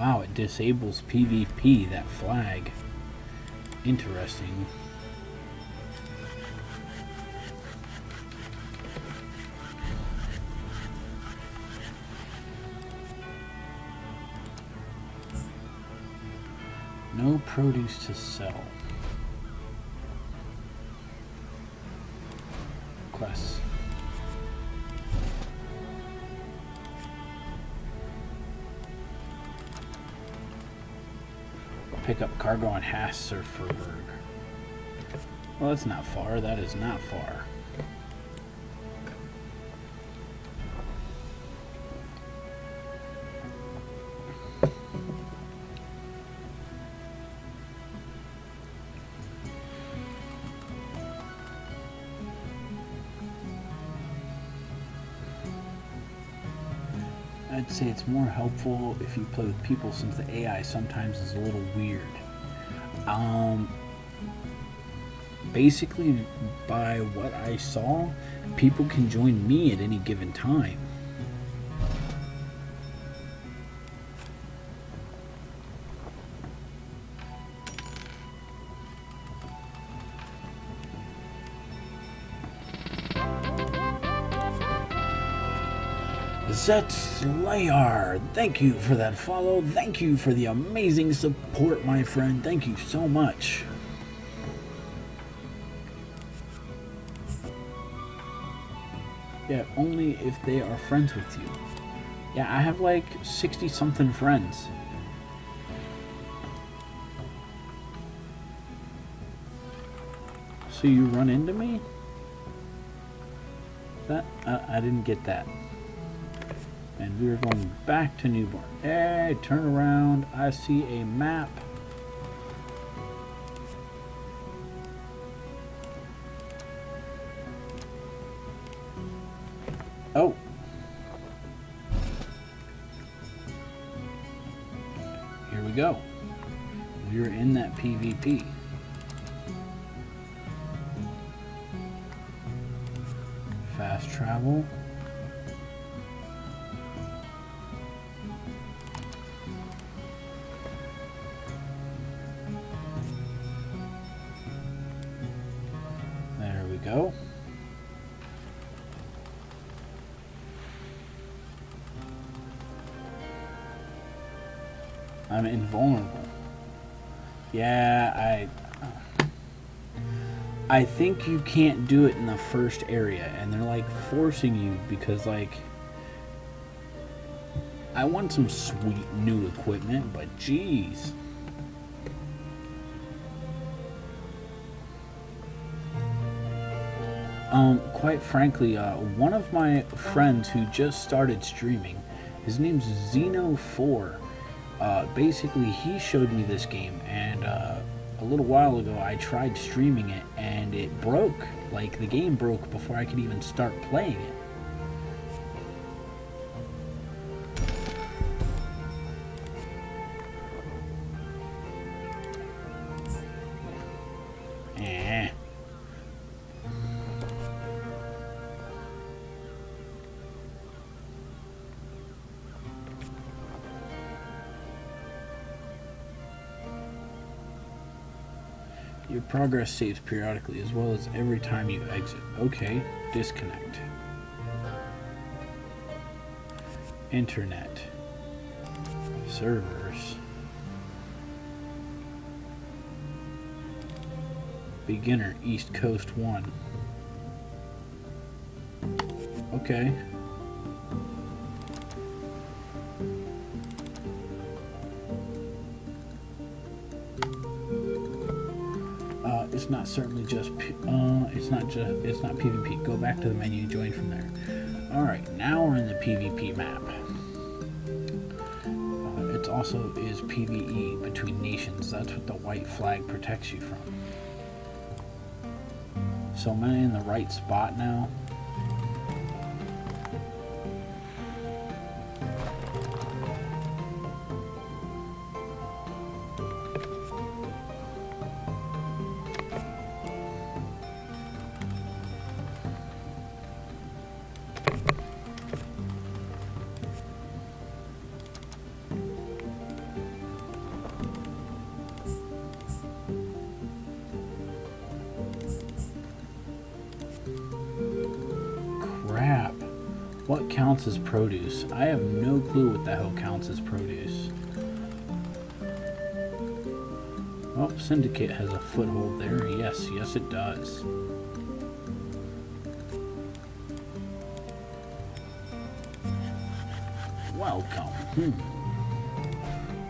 Wow, it disables PvP, that flag. Interesting. No produce to sell. Quests. Pick up cargo on Hasserfjord. Well, that's not far. That is not far. I'd say it's more helpful if you play with people, since the AI sometimes is a little weird. Basically, by what I saw, people can join me at any given time. Slayard, thank you for that follow. Thank you for the amazing support, my friend. Thank you so much. Yeah, only if they are friends with you. Yeah, I have like 60-something friends. So you run into me? That I didn't get that. And we are going back to Newborn. Hey, turn around. I see a map. Oh. Here we go. We are in that PvP. Fast travel. Go. I'm invulnerable. Yeah, I think you can't do it in the first area, and they're like forcing you because like I want some sweet new equipment, but geez. Quite frankly, one of my friends who just started streaming, his name's Xeno4, basically he showed me this game, and a little while ago I tried streaming it, and it broke. Like, the game broke before I could even start playing it. Your progress saves periodically, as well as every time you exit. Okay, disconnect. Internet. Servers. Beginner, East Coast 1. Okay. Not certainly just it's not PvP. Go back to the menu, join from there. All right, now we're in the PvP map. It also is PvE between nations. That's what the white flag protects you from. So am I in the right spot now? What counts as produce? I have no clue what the hell counts as produce. Oh, Syndicate has a foothold there. Yes, yes it does. Welcome.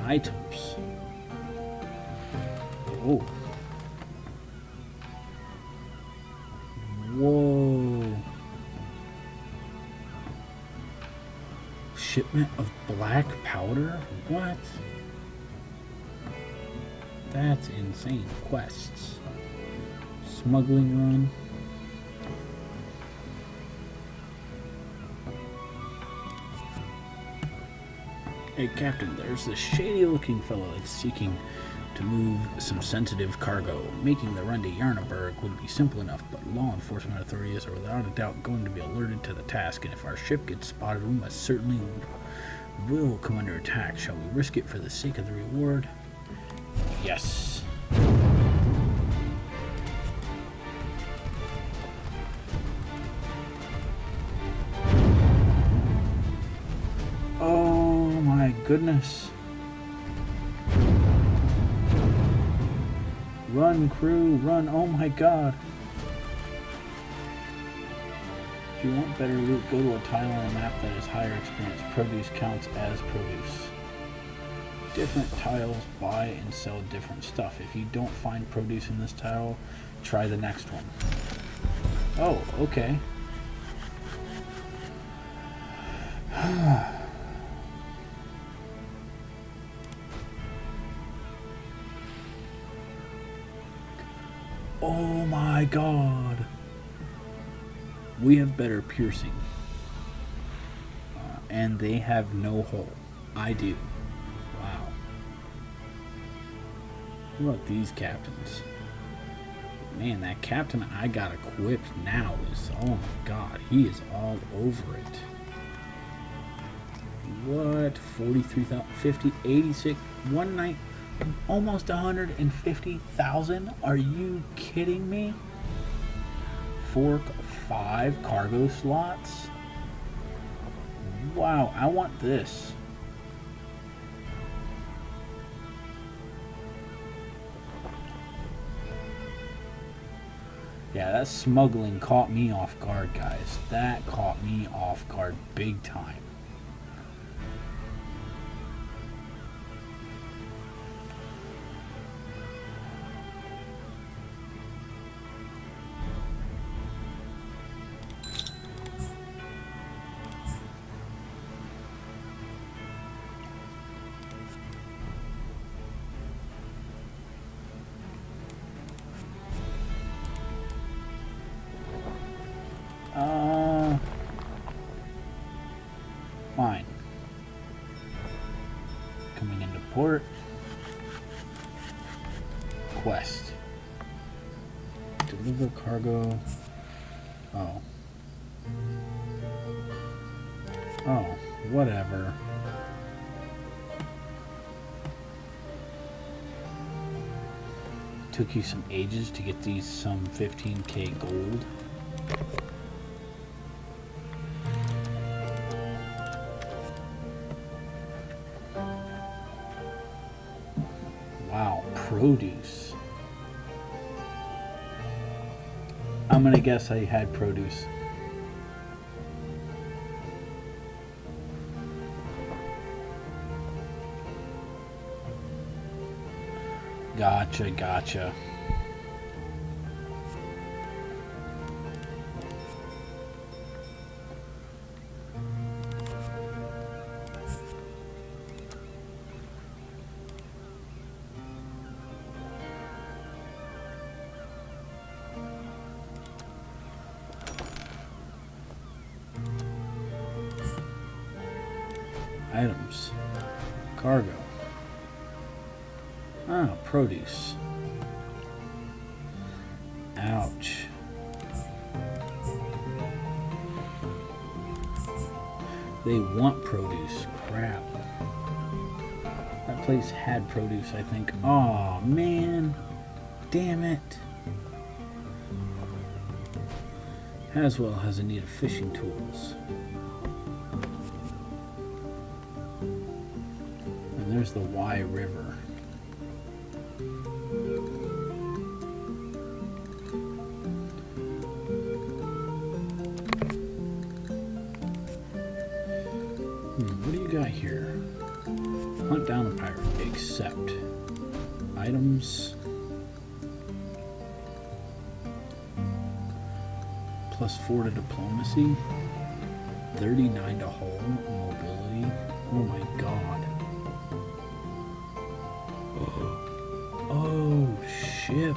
Items. Oh. Whoa. Shipment of black powder? What? That's insane. Quests. Smuggling run. Hey Captain, there's this shady looking fellow that's seeking to move some sensitive cargo. Making the run to Yarnaburg would be simple enough, but law enforcement authorities are without a doubt going to be alerted to the task, and if our ship gets spotted, we must certainly will come under attack. Shall we risk it for the sake of the reward? Yes. Oh my goodness. Run, crew, run. Oh my god. If you want better loot, go to a tile on a map that has higher experience. Produce counts as produce. Different tiles buy and sell different stuff. If you don't find produce in this tile, try the next one. Oh, okay. Oh my god. We have better piercing. And they have no hole. I do. What about these captains? Man, that captain I got equipped now is, oh my god, he is all over it. What? 43,000, 50, 86, 190, almost 150,000? Are you kidding me? Fork 5 cargo slots? Wow, I want this. Yeah, that smuggling caught me off guard, guys. That caught me off guard big time. Fine. Coming into port. Quest. Deliver cargo. Oh. Oh, whatever. Took you some ages to get these some 15k gold. Produce. I'm gonna guess I had produce. Gotcha, gotcha. Items. Cargo. Ah, produce. Ouch. They want produce. Crap. That place had produce, I think. Aw, man. Damn it. Haswell has a need of fishing tools. Where's the Y River? What do you got here? Hunt down the pirate. Accept. Items. +4 to diplomacy. 39 to hull. Mobility. Oh my god. Oh shit.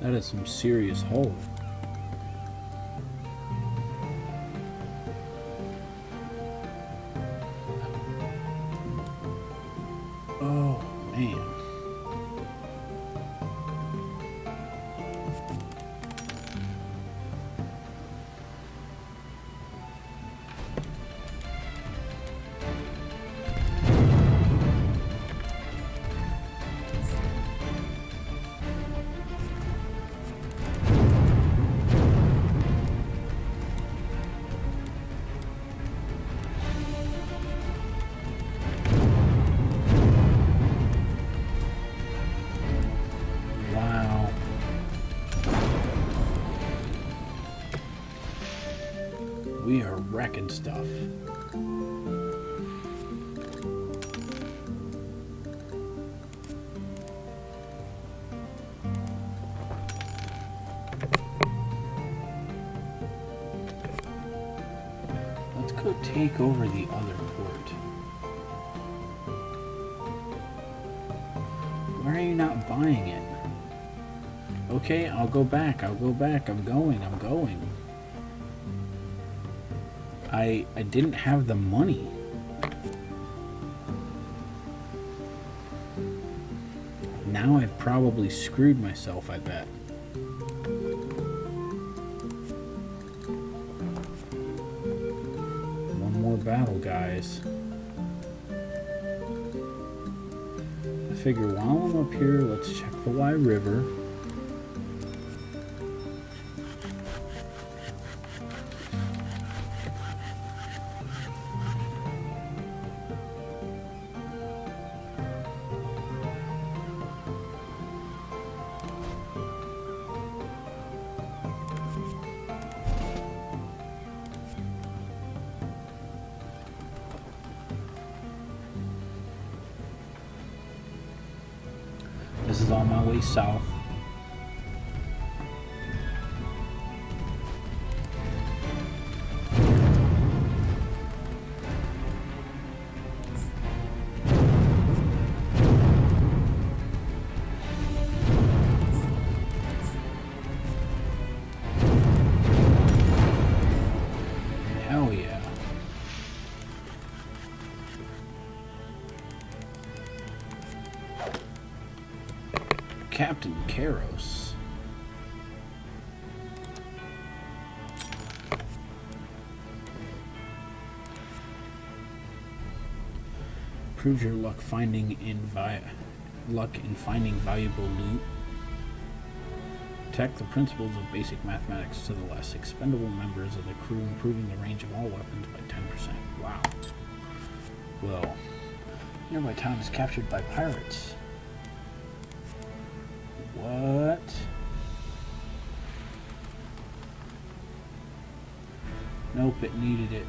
That is some serious hole. Oh, man. We are wrecking stuff. Let's go take over the other port. Why are you not buying it? Okay, I'll go back. I'll go back. I'm going. I'm going. I didn't have the money. Now I've probably screwed myself, I bet. One more battle, guys. I figure while I'm up here, let's check the Y River. This is on my way south. Hell yeah. Captain Kairos. Improves your luck in finding valuable loot. Protect the principles of basic mathematics to the less expendable members of the crew, improving the range of all weapons by 10%. Wow. Well, nearby town is captured by pirates. What? Nope, it needed it.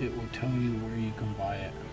It will tell you where you can buy it.